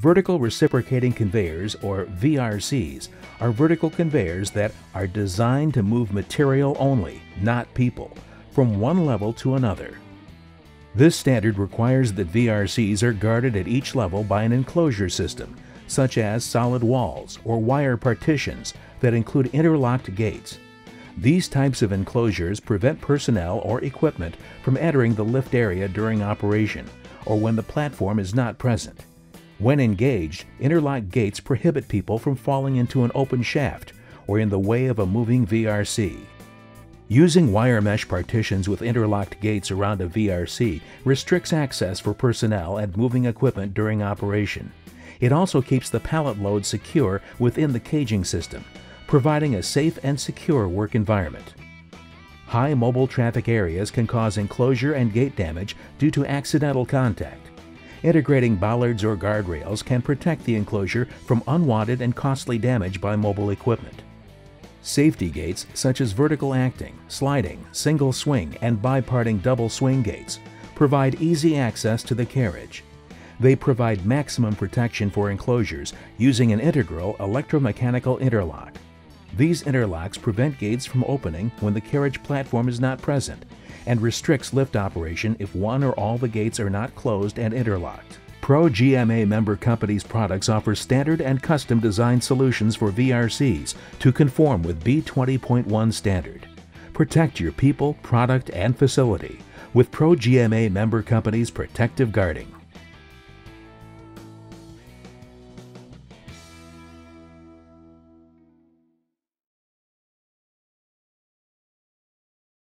Vertical reciprocating conveyors, or VRCs, are vertical conveyors that are designed to move material only, not people, from one level to another. This standard requires that VRCs are guarded at each level by an enclosure system, such as solid walls or wire partitions that include interlocked gates. These types of enclosures prevent personnel or equipment from entering the lift area during operation or when the platform is not present. When engaged, interlocked gates prohibit people from falling into an open shaft or in the way of a moving VRC. Using wire mesh partitions with interlocked gates around a VRC restricts access for personnel and moving equipment during operation. It also keeps the pallet load secure within the caging system, providing a safe and secure work environment. High mobile traffic areas can cause enclosure and gate damage due to accidental contact. Integrating bollards or guardrails can protect the enclosure from unwanted and costly damage by mobile equipment. Safety gates, such as vertical acting, sliding, single swing, and biparting double swing gates, provide easy access to the carriage. They provide maximum protection for enclosures using an integral electromechanical interlock. These interlocks prevent gates from opening when the carriage platform is not present and restricts lift operation if one or all the gates are not closed and interlocked. ProGMA member companies' products offer standard and custom design solutions for VRCs to conform with B20.1 standard. Protect your people, product, and facility with ProGMA member companies' protective guarding.